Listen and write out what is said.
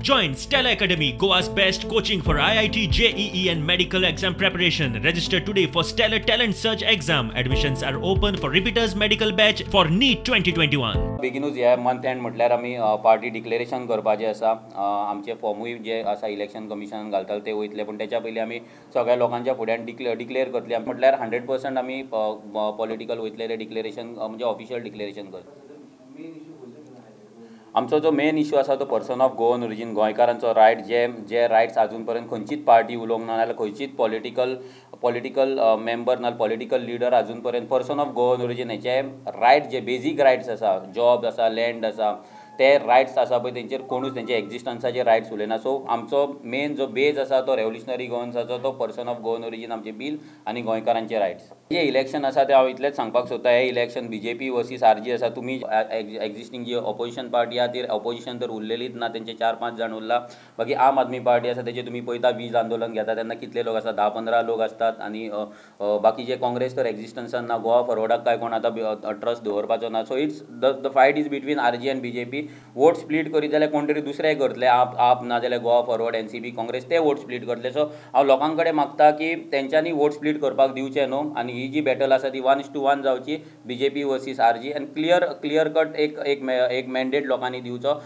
Join Stellar Academy, Goa's best coaching for IIT, JEE and medical exam preparation. Register today for Stellar Talent Search Exam. Admissions are open for repeaters medical batch for NEET 2021. बेगिनूच ह्या month and म्हटल्यार आमी party declaration करपाचे आसा. आमचे फॉर्मूय जे आसा election commission घालतले ते वयतले, पूण त्याच्या पयली आमी सगळ्या लोकांच्या फुड्यान डिक्लेर करतले. म्हटल्यार 100% आमी पॉलिटिकल वयतले, डिक्लेरेशन म्हणजे ऑफिशियल डिक्लेरेशन करतले. आमचो जो मेन इश्यू आसा तो पर्सन ऑफ गोवन ओरिजीन, गोंयकारांचो रायट, जे रायट्स आजून पर्यंत खंयचीच पार्टी उलोवंक ना, नाल्यार खंयचीच पॉलिटिकल मेंबर ना पॉलिटिकल लीडर आजून पर्यंत पर्सन ऑफ गोवन ओरिजीन हेचे रायट, जे बेजीक रायट्स आसा, जॉब आसा, लँड आसा, ते रायट्स आसा पळय तेंचेर कोणूच तेंचे एग्जिस्टन्साचे रायट्स उलयना. सो आमचो मेन जो बेज आसा तो रेवोल्युशनरी गोवन्साचो, तो पर्सन ऑफ गोवन ओरिजीन, आमचे बील आनी गोंयकारांचे रायट्स. जे इलेक्शन आसा ते हांव इतलेंच सांगपाक सोदतां, हे इलेक्शन बीजेपी वर्सीस आरजी आसा. तुमी एग्जिस्टिंग जी ऑपोजिशन पार्टी आसा ती ऑपोजिशन तर उरलेलीच ना, तेंचे 4-5 जाण उरला. बाकी आम आदमी पार्टी आसा तेजे तुमी पळयता, वीज आंदोलन घेता तेन्ना कितले लोक आसा, 10-15 लोक आसतात. आनी बाकीचे काँग्रेस तर एग्जिस्टन्सान ना, गोवा फॉरवर्डाक काय कोण आतां ट्रस्ट दवरपाचो ना. So it's the fight is between RG and BJP. Vote split करीत जाल्यार कोण तरी दुसरें करतले, आप ना जाल्यार गोवा फॉरवर्ड, एनसीबी, काँग्रेस, ते वोट स्प्लिट करतले. सो हांव लोकां कडेन मागता की तेंच्यांनी वोट स्प्लिट करपाक दिवचे न्हू, आनी ही जी बॅटल आसा ती 1:1 जावची, बीजेपी वर्सीस आरजी, आनी क्लियर कट एक मॅन्डेट लोकांनी दिवचो.